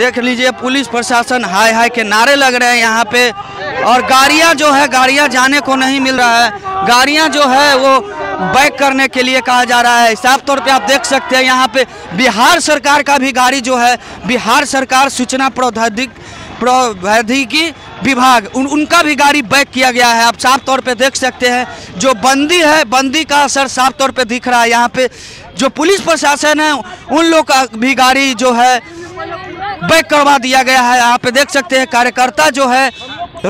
देख लीजिए पुलिस प्रशासन हाय हाय के नारे लग रहे हैं यहाँ पे। और गाड़ियाँ जो है गाड़ियाँ जाने को नहीं मिल रहा है, गाड़ियाँ जो है वो बैक करने के लिए कहा जा रहा है। साफ तौर पे आप देख सकते हैं यहाँ पे बिहार सरकार का भी गाड़ी जो है, बिहार सरकार सूचना प्रौद्योगिकी विभाग उनका भी गाड़ी बैक किया गया है। आप साफ तौर पे देख सकते हैं जो बंदी है, बंदी का असर साफ तौर पे दिख रहा है। यहाँ पे जो पुलिस प्रशासन है उन लोग का भी गाड़ी जो है बैक करवा दिया गया है। यहाँ पे देख सकते हैं कार्यकर्ता जो है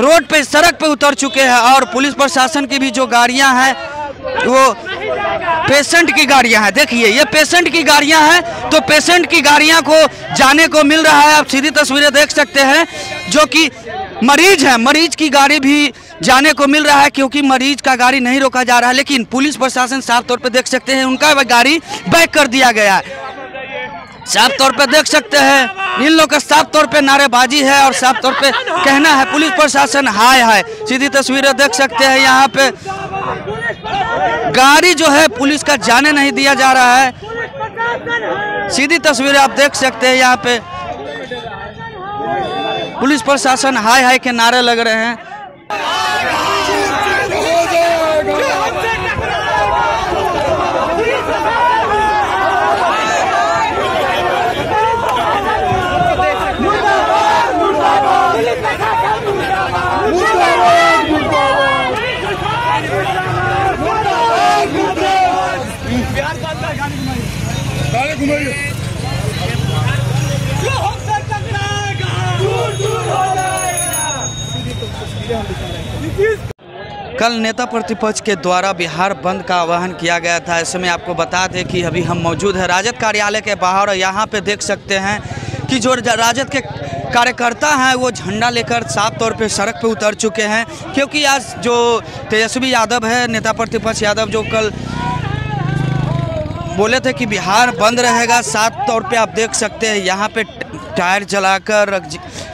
रोड पे सड़क पे उतर चुके हैं और पुलिस प्रशासन की भी जो गाड़ियाँ हैं वो पेशेंट की गाड़ियां हैं। देखिए ये पेशेंट की गाड़ियां हैं तो पेशेंट की गाड़ियां को जाने को मिल रहा है। आप सीधी तस्वीरें देख सकते हैं जो कि मरीज है, मरीज की गाड़ी भी जाने को मिल रहा है क्योंकि मरीज का गाड़ी नहीं रोका जा रहा है। लेकिन पुलिस प्रशासन साफ तौर पे देख सकते हैं उनका गाड़ी बैक कर दिया गया है। साफ तौर पे देख सकते हैं इन लोग का साफ तौर पे नारेबाजी है और साफ तौर पे कहना है पुलिस प्रशासन हाय हाय। सीधी तस्वीरें देख सकते हैं यहाँ पे गाड़ी जो है पुलिस का जाने नहीं दिया जा रहा है। सीधी तस्वीरें आप देख सकते हैं यहाँ पे पुलिस प्रशासन हाय हाय के नारे लग रहे हैं। कल नेता प्रतिपक्ष के द्वारा बिहार बंद का आह्वान किया गया था। इस समय आपको बता दें कि अभी हम मौजूद हैं राजद कार्यालय के बाहर और यहाँ पे देख सकते हैं कि जो राजद के कार्यकर्ता हैं वो झंडा लेकर साफ तौर पे सड़क पे उतर चुके हैं क्योंकि आज जो तेजस्वी यादव है नेता प्रतिपक्ष यादव जो कल बोले थे कि बिहार बंद रहेगा, साफ तौर पे आप देख सकते हैं यहाँ पे टायर जलाकर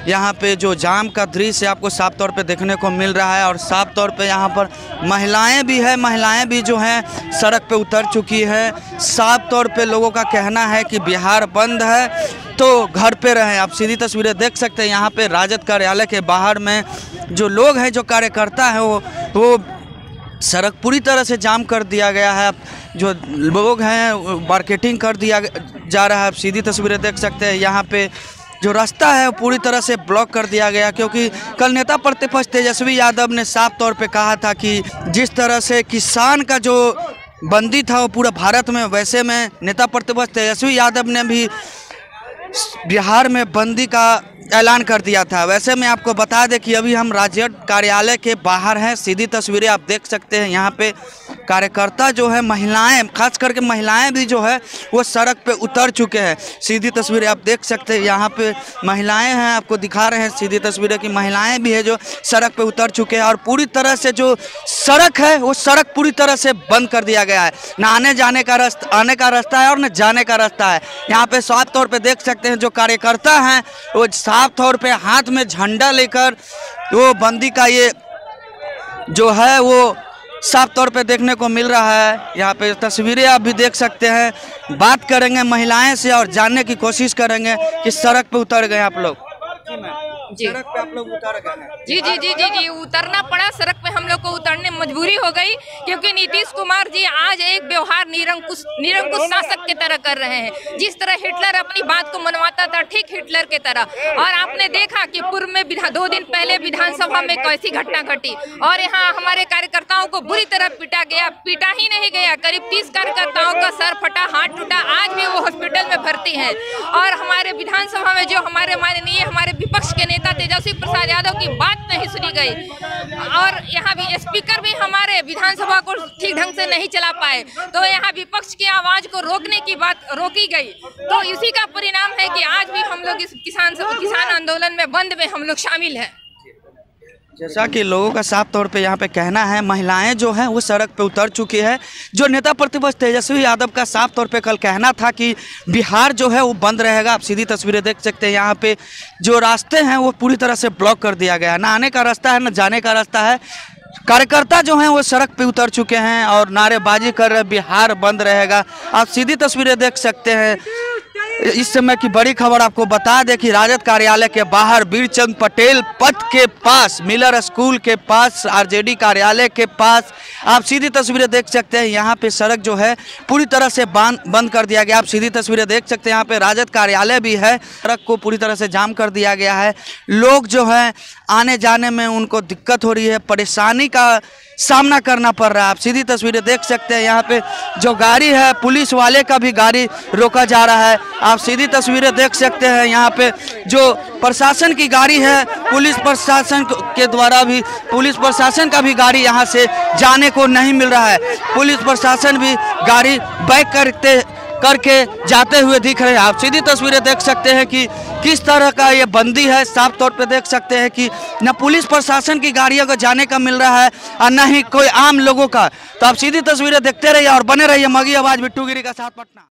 यहाँ पे जो जाम का दृश्य आपको साफ तौर पे देखने को मिल रहा है। और साफ तौर पे यहाँ पर महिलाएं भी है, महिलाएं भी जो हैं सड़क पे उतर चुकी है। साफ तौर पे लोगों का कहना है कि बिहार बंद है तो घर पे रहें। आप सीधी तस्वीरें देख सकते हैं यहाँ पे राजद कार्यालय के बाहर में जो लोग हैं जो कार्यकर्ता हैं वो सड़क पूरी तरह से जाम कर दिया गया है। जो लोग हैं मार्केटिंग कर दिया जा रहा है। आप सीधी तस्वीरें देख सकते हैं यहाँ पे जो रास्ता है पूरी तरह से ब्लॉक कर दिया गया क्योंकि कल नेता प्रतिपक्ष तेजस्वी यादव ने साफ तौर पे कहा था कि जिस तरह से किसान का जो बंदी था वो पूरा भारत में, वैसे में नेता प्रतिपक्ष तेजस्वी यादव ने भी बिहार में बंदी का ऐलान कर दिया था। वैसे मैं आपको बता दें कि अभी हम राजद कार्यालय के बाहर हैं। सीधी तस्वीरें आप देख सकते हैं यहाँ पे कार्यकर्ता जो है महिलाएं, खास करके महिलाएं भी जो है वो सड़क पे उतर चुके हैं। सीधी तस्वीरें आप देख सकते हैं यहाँ पे महिलाएं हैं, आपको दिखा रहे हैं सीधी तस्वीरें कि महिलाएं भी है जो सड़क पे उतर चुके हैं। और पूरी तरह से जो सड़क है वो सड़क पूरी तरह से बंद कर दिया गया है। ना आने जाने का रास्ता, आने का रास्ता है और न जाने का रास्ता है। यहाँ पे साफ तौर पर देख सकते हैं जो कार्यकर्ता हैं वो साफ तौर पर हाथ में झंडा लेकर वो बंदी का ये जो है वो साफ तौर पे देखने को मिल रहा है। यहाँ पे तस्वीरें आप भी देख सकते हैं। बात करेंगे महिलाएं से और जानने की कोशिश करेंगे कि सड़क पे उतर गए आप लोग। सड़क पे आप लोग उतर गए हैं? जी, उतरना पड़ा सड़क पे, हम लोग को उतरने मजबूरी हो गई क्योंकि नीतीश कुमार जी आज एक व्यवहार निरंकुश शासक के तरह कर रहे हैं। जिस तरह हिटलर अपनी बात को मनवाता था ठीक हिटलर के तरह। और आपने देखा कि पूर्व में 2 दिन पहले विधानसभा में कैसी घटना घटी और यहाँ हमारे कार्यकर्ताओं को बुरी तरह पीटा गया। पीटा ही नहीं गया, करीब 30 कार्यकर्ताओं का सर फटा, हाथ टूटा, आज भी वो हॉस्पिटल में भर्ती है। और हमारे विधानसभा में जो हमारे माननीय हमारे विपक्ष के नेता तेजस्वी प्रसाद यादव की बात नहीं सुनी गई और यहाँ भी स्पीकर भी हमारे विधानसभा को ठीक ढंग से नहीं चला पाए तो यहाँ विपक्ष की आवाज को रोकने की बात रोकी गई। तो इसी का परिणाम है कि आज भी हम लोग इस किसान आंदोलन में, बंद में हम लोग शामिल हैं। जैसा कि लोगों का साफ तौर पे यहाँ पे कहना है महिलाएं जो हैं वो सड़क पे उतर चुकी है। जो नेता प्रतिपक्ष तेजस्वी यादव का साफ तौर पे कल कहना था कि बिहार जो है वो बंद रहेगा। आप सीधी तस्वीरें देख सकते हैं यहाँ पे जो रास्ते हैं वो पूरी तरह से ब्लॉक कर दिया गया है। ना आने का रास्ता है ना जाने का रास्ता है। कार्यकर्ता जो हैं वो सड़क पे उतर चुके हैं और नारेबाजी कर रहे बिहार बंद रहेगा। आप सीधी तस्वीरें देख सकते हैं। इस समय की बड़ी खबर आपको बता दें कि राजद कार्यालय के बाहर वीरचंद पटेल पथ के पास, मिलर स्कूल के पास, आरजेडी कार्यालय के पास आप सीधी तस्वीरें देख सकते हैं। यहाँ पे सड़क जो है पूरी तरह से बंद कर दिया गया। आप सीधी तस्वीरें देख सकते हैं। यहाँ पे राजद कार्यालय भी है, सड़क को पूरी तरह से जाम कर दिया गया है। लोग जो है आने जाने में उनको दिक्कत हो रही है, परेशानी का सामना करना पड़ रहा है। आप सीधी तस्वीरें देख सकते हैं। यहाँ पे जो गाड़ी है पुलिस वाले का भी गाड़ी रोका जा रहा है। आप सीधी तस्वीरें देख सकते हैं। यहाँ पे जो प्रशासन की गाड़ी है, पुलिस प्रशासन के द्वारा भी, पुलिस प्रशासन का भी गाड़ी यहाँ से जाने को नहीं मिल रहा है। पुलिस प्रशासन भी गाड़ी बैक करके जाते हुए दिख रहे हैं। आप सीधी तस्वीरें देख सकते हैं कि किस तरह का ये बंदी है। साफ तौर पे देख सकते हैं कि न पुलिस प्रशासन की गाड़ियों को जाने का मिल रहा है और न ही कोई आम लोगों का। तो आप सीधी तस्वीरें देखते रहिए और बने रहिए मगही आवाज़ बिट्टू गिरी का साथ पटना।